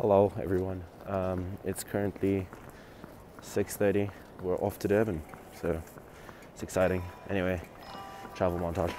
Hello everyone, it's currently 6:30, we're off to Durban, so it's exciting. Anyway, travel montage.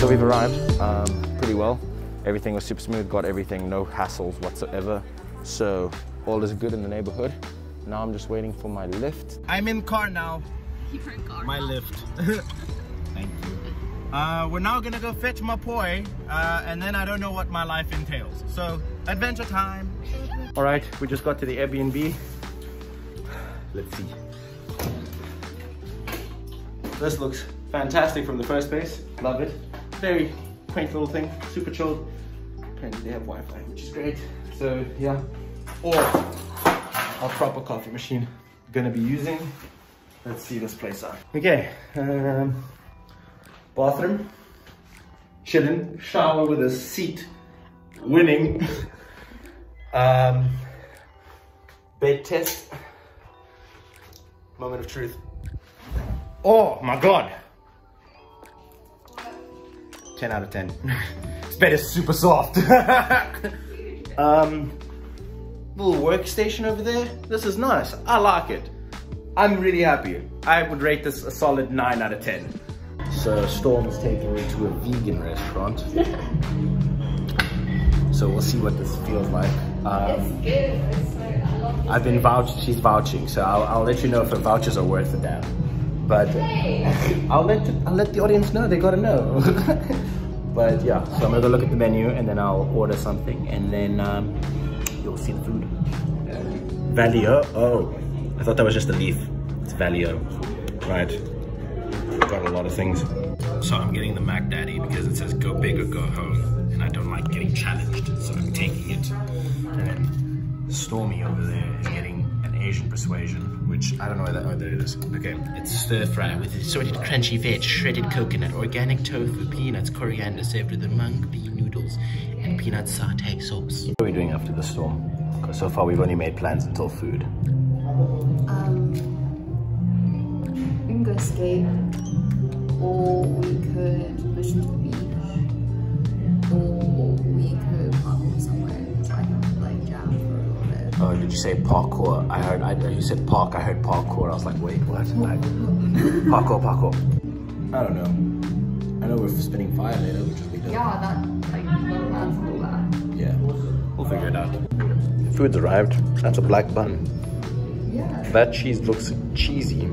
So we've arrived pretty well. Everything was super smooth, got everything, no hassles whatsoever. So all is good in the neighborhood. Now I'm just waiting for my lift. I'm in car now. You're in car. My lift. Thank you. We're now gonna go fetch my poi, and then I don't know what my life entails. So adventure time. All right, we just got to the Airbnb. Let's see. This looks fantastic from the first place. Love it. Very quaint little thing. Super chilled. Apparently they have Wi-Fi, which is great. So yeah, or our proper coffee machine gonna be using. Let's see this place out. Okay, bathroom, chilling, shower with a seat, winning. Bed test, moment of truth. Oh my God. 10 out of 10. This bed is super soft. Little workstation over there. This is nice. I like it. I'm really happy. I would rate this a solid 9 out of 10. So Storm is taking me to a vegan restaurant. So we'll see what this feels like. It's good. It's so, I love it. I've been vouched. She's vouching. So I'll let you know if the vouchers are worth the damn. But I'll let the audience know. They gotta know. But yeah, so I'm gonna go look at the menu and then I'll order something and then you'll see the food. Valio? Oh, I thought that was just a leaf. It's Valio. Right. Got a lot of things. So I'm getting the Mac Daddy because it says go big or go home. And I don't like getting challenged, so I'm taking it. And then Stormy over there is getting an Asian persuasion, which I don't know where that, oh, there it is. Okay, it's stir fry with assorted crunchy veg, shredded coconut, organic tofu, peanuts, coriander, served with the mung bean noodles, and peanut satay sauce. What are we doing after the storm? Because so far we've only made plans until food. We can go skate, or we could push to the beach, or we could parkour somewhere so I can like jam for a little bit. Oh, did you say parkour? You said park, I heard parkour. I was like, wait, what? Like, parkour. I don't know. I know we're spinning fire later, which is really dope. Yeah, that like little ads and all that. Yeah, we'll figure it out. The food's arrived. That's a black bun. Yeah. That cheese looks cheesy.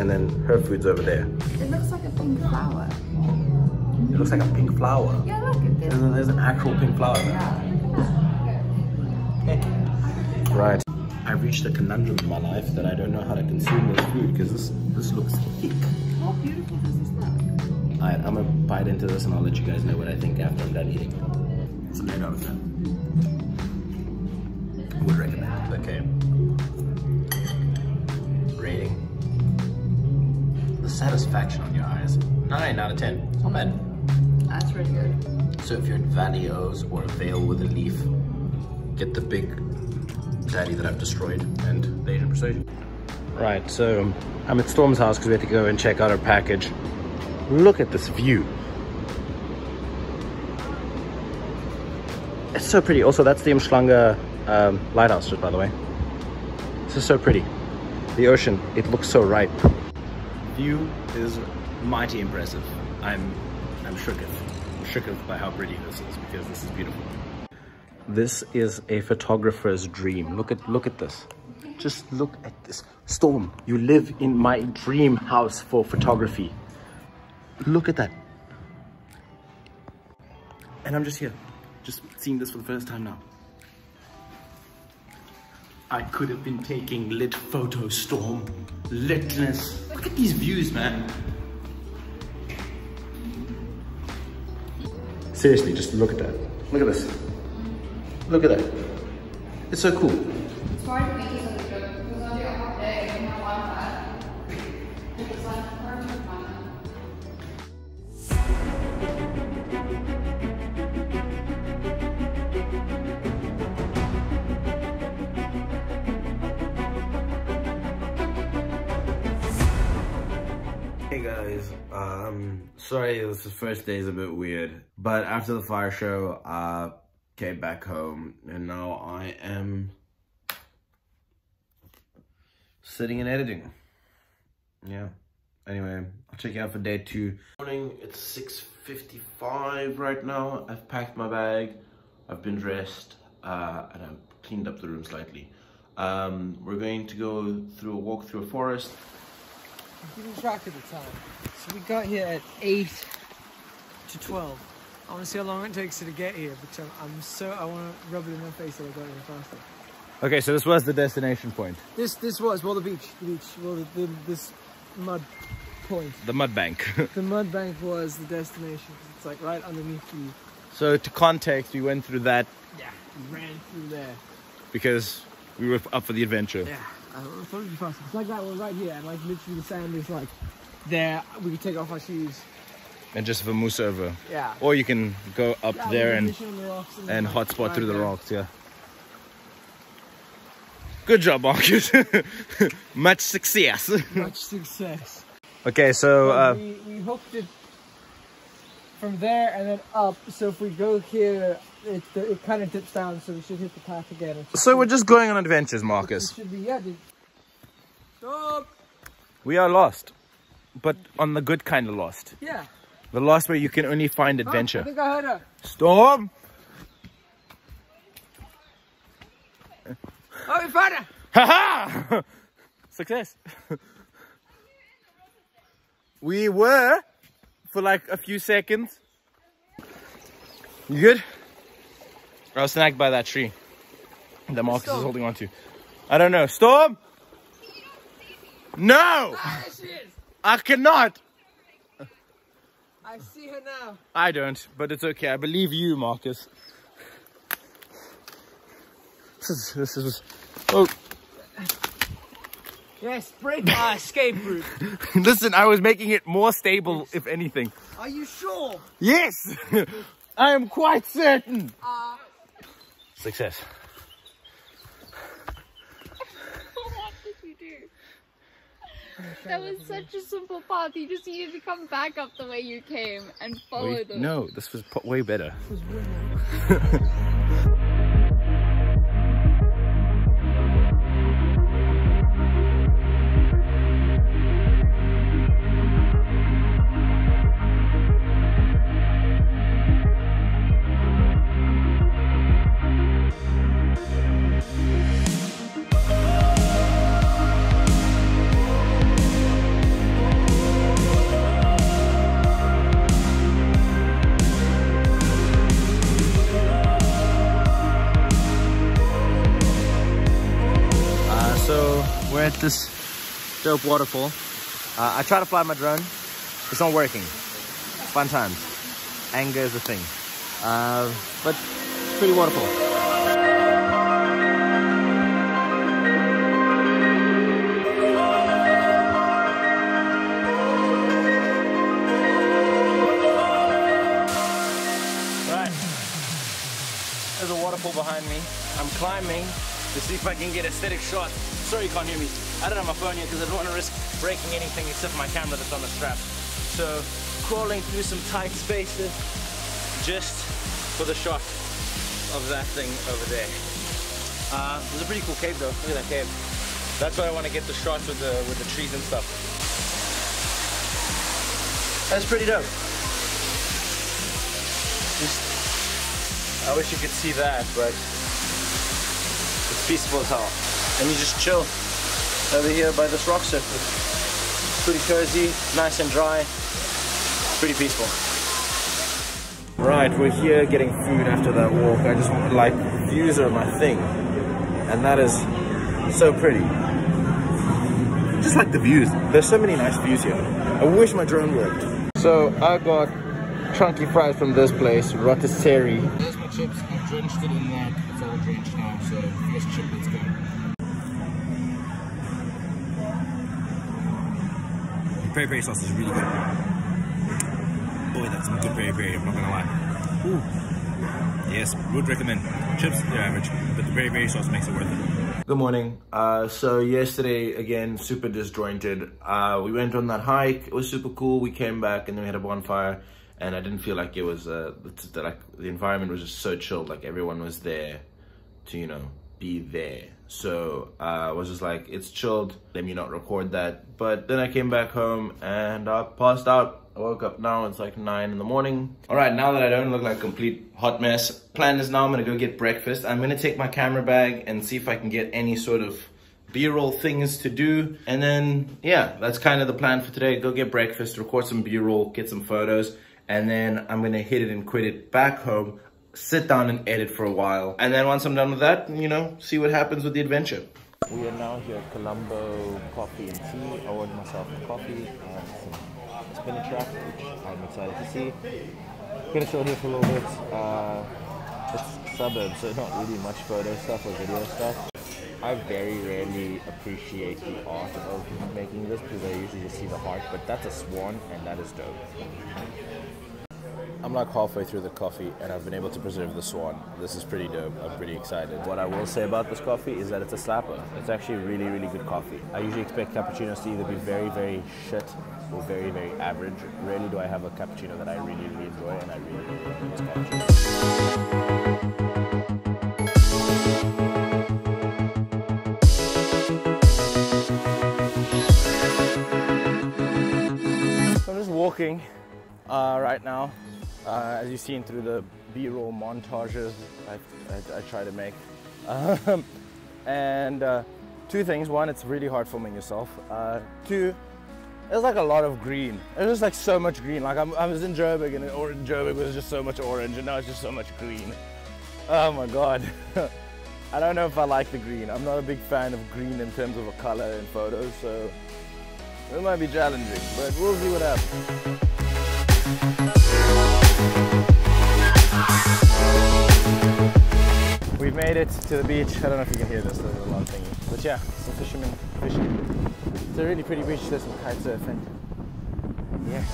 And then her food's over there. It looks like a pink flower. It looks like a pink flower? Yeah, look. There's an actual pink flower there. Yeah. Okay. Right. I've reached a conundrum in my life that I don't know how to consume this food because this looks thick. How beautiful does this look? Alright, I'm going to bite into this and I'll let you guys know what I think after I'm done eating. It's a 9 out of 10. I would recommend it. Okay. Satisfaction on your eyes. 9 out of 10. Not bad. That's really good. So if you're at Valio's or a veil with a leaf, get the big daddy that I've destroyed and the Asian persuasion. Right, so I'm at Storm's house because we had to go and check out our package. Look at this view. It's so pretty. Also, that's the Umschlanga lighthouse, just by the way. This is so pretty. The ocean, it looks so ripe. View is mighty impressive. I'm shooketh by how pretty this is because this is beautiful. This is a photographer's dream. Look at this. Just look at this. Storm, you live in my dream house for photography. Look at that. And I'm just here, just seeing this for the first time now. I could have been taking lit photo, Storm. Litness. Look at these views, man. Seriously, just look at that. Look at this. Look at that. It's so cool. It's hard to be easy because I do a hot day and my Wi-Fi. It's like perfect time. guys. Sorry, this first day is a bit weird, but after the fire show, I came back home, and now I am sitting and editing. Yeah. Anyway, I'll check you out for day 2. Morning, it's 6:55 right now. I've packed my bag, I've been dressed, and I've cleaned up the room slightly. We're going to go through a walk through a forest. I'm keeping track of the time. So we got here at 8 to 12. I want to see how long it takes to get here, but I want to rub it in my face that I got here faster. Okay, so this was the destination point. This was, well, this mud point. The mud bank. The mud bank was the destination. It's like right underneath you. So to context, we went through that. Yeah, we ran through there. Because we were up for the adventure. Yeah, I thought it'd be faster. It's like that one right here, and like literally the sand is like there. We could take off our shoes. And just vamoose over. Yeah. Or you can go up there and hotspot right through the rocks, yeah. Good job, Marcus. Much success. Much success. Okay, so we hooked it from there and then up. So if we go here, it kind of dips down. So we should hit the path again. So we're just going on adventures, Marcus. Should be, yeah, dude. Stop. We are lost, but on the good kind of lost. Yeah. The lost where you can only find adventure. Oh, I think I heard her. Stop. Oh, we found it! Ha ha! Success! We were for like a few seconds. You good? I was snagged by that tree that Marcus is holding on to. I don't know. Storm? No! Ah, there she is. I cannot! I see her now. I don't, but it's okay. I believe you, Marcus. This is oh. Yes, break my escape route. Listen, I was making it more stable, if anything. Are you sure? Yes! I am quite certain! Success. What did you do? That was such a simple path. You just needed to come back up the way you came and follow them. No, this was way better. This was way better. We're at this dope waterfall. I try to fly my drone. It's not working. Fun times. Anger is a thing. But it's a pretty waterfall. Right. There's a waterfall behind me. I'm climbing to see if I can get aesthetic shots. Sorry you can't hear me. I don't have my phone here because I don't want to risk breaking anything except my camera that's on the strap. So crawling through some tight spaces just for the shot of that thing over there. It's a pretty cool cave though. Look at that cave. That's why I want to get the shots with the trees and stuff. That's pretty dope. I wish you could see that, but it's peaceful as hell. And you just chill over here by this rock surface. Pretty cozy, nice and dry, pretty peaceful. Right, we're here getting food after that walk. I just want like views are my thing. And that is so pretty. Just like the views. There's so many nice views here. I wish my drone worked. So I got chunky fries from this place, Rôtisserie. There's my chips, I've drenched it in that. It's all drenched now, so this chip is good. Peri-peri sauce is really good. Boy, that's some good peri-peri, I'm not gonna lie. Ooh. Yes, would recommend. Chips, they're average, but the peri-peri sauce makes it worth it. Good morning. So yesterday, again, super disjointed. We went on that hike. It was super cool. We came back and then we had a bonfire. And I didn't feel like it was, the environment was just so chilled. Like everyone was there to, you know, be there. So I was just like, it's chilled. Let me not record that. But then I came back home and I passed out. I woke up now, it's like 9 in the morning. All right, now that I don't look like a complete hot mess, plan is now I'm gonna go get breakfast. I'm gonna take my camera bag and see if I can get any sort of B-roll things to do. And then, yeah, that's kind of the plan for today. Go get breakfast, record some B-roll, get some photos, and then I'm gonna hit it and quit it back home, sit down and edit for a while. And then once I'm done with that, you know, see what happens with the adventure. We are now here at Colombo Coffee and Tea. I ordered myself a coffee. Spinach wrap, which I'm excited to see. I'm gonna chill here for a little bit. It's suburbs, so not really much photo stuff or video stuff. I very rarely appreciate the art of making this because I usually just see the heart, but that's a swan and that is dope. I'm like halfway through the coffee and I've been able to preserve the swan. This is pretty dope. I'm pretty excited. What I will say about this coffee is that it's a slapper. It's actually really, really good coffee. I usually expect cappuccinos to either be very, very shit or very, very average. Rarely do I have a cappuccino that I really, really enjoy, and I really, really enjoy this cappuccino. So I'm just walking right now. As you've seen through the B-roll montages I try to make. Two things. One, it's really hard filming yourself. Two, there's like a lot of green. There's just like so much green. Like I was in Joburg and in Joburg was just so much orange and now it's just so much green. Oh my God. I don't know if I like the green. I'm not a big fan of green in terms of a color in photos, so it might be challenging, but we'll see what happens. We've made it to the beach. I don't know if you can hear this, there's a lot of things. But yeah, some fishermen fishing. It's a really pretty beach, there's some kite surfing. Yeah.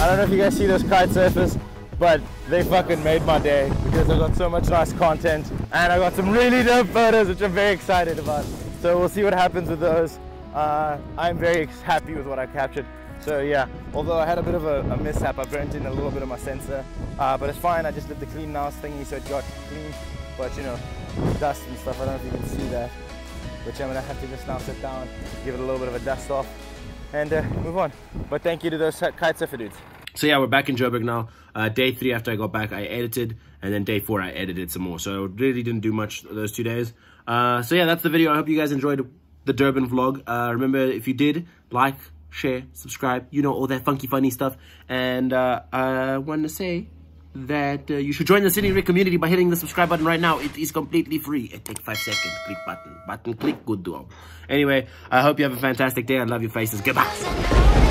I don't know if you guys see those kite surfers, but they fucking made my day because I got so much nice content and I got some really dope photos which I'm very excited about. So we'll see what happens with those. I'm very happy with what I captured. So yeah, although I had a bit of a mishap, I burnt in a little bit of my sensor, but it's fine. I just did the clean NAS thingy, so it got clean, but you know, dust and stuff, I don't know if you can see that, which I'm gonna have to just now sit down, give it a little bit of a dust off, and move on. But thank you to those kite surfer dudes. So yeah, we're back in Joburg now. Day 3 after I got back, I edited, and then day 4 I edited some more, so I really didn't do much those 2 days. So yeah, that's the video. I hope you guys enjoyed the Durban vlog. Remember, if you did, like, share, subscribe, you know, all that funky funny stuff. And I want to say that you should join the City Rick community by hitting the subscribe button right now. It is completely free. It takes 5 seconds. Click button, click, good duo. Anyway, I hope you have a fantastic day. I love your faces. Goodbye.